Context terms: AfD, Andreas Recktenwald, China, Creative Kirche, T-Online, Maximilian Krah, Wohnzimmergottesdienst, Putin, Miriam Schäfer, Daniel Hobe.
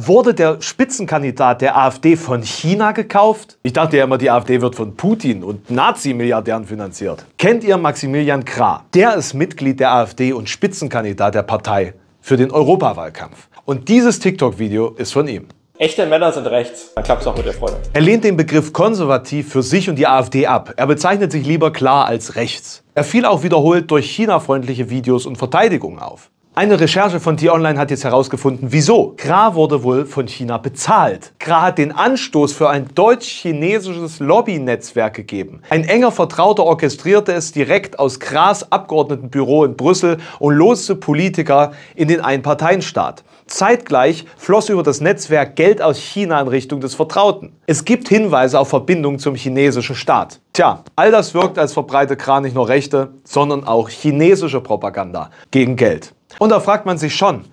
Wurde der Spitzenkandidat der AfD von China gekauft? Ich dachte ja immer, die AfD wird von Putin und Nazi-Milliardären finanziert. Kennt ihr Maximilian Krah? Der ist Mitglied der AfD und Spitzenkandidat der Partei für den Europawahlkampf. Und dieses TikTok-Video ist von ihm. Echte Männer sind rechts, dann klappt es auch mit der Freundin. Er lehnt den Begriff konservativ für sich und die AfD ab. Er bezeichnet sich lieber klar als rechts. Er fiel auch wiederholt durch China-freundliche Videos und Verteidigungen auf. Eine Recherche von T-Online hat jetzt herausgefunden, wieso. Krah wurde wohl von China bezahlt. Krah hat den Anstoß für ein deutsch-chinesisches Lobbynetzwerk gegeben. Ein enger Vertrauter orchestrierte es direkt aus Krahs Abgeordnetenbüro in Brüssel und loste Politiker in den Einparteienstaat. Zeitgleich floss über das Netzwerk Geld aus China in Richtung des Vertrauten. Es gibt Hinweise auf Verbindungen zum chinesischen Staat. Tja, all das wirkt, als verbreite Krah nicht nur rechte, sondern auch chinesische Propaganda gegen Geld. Und da fragt man sich schon,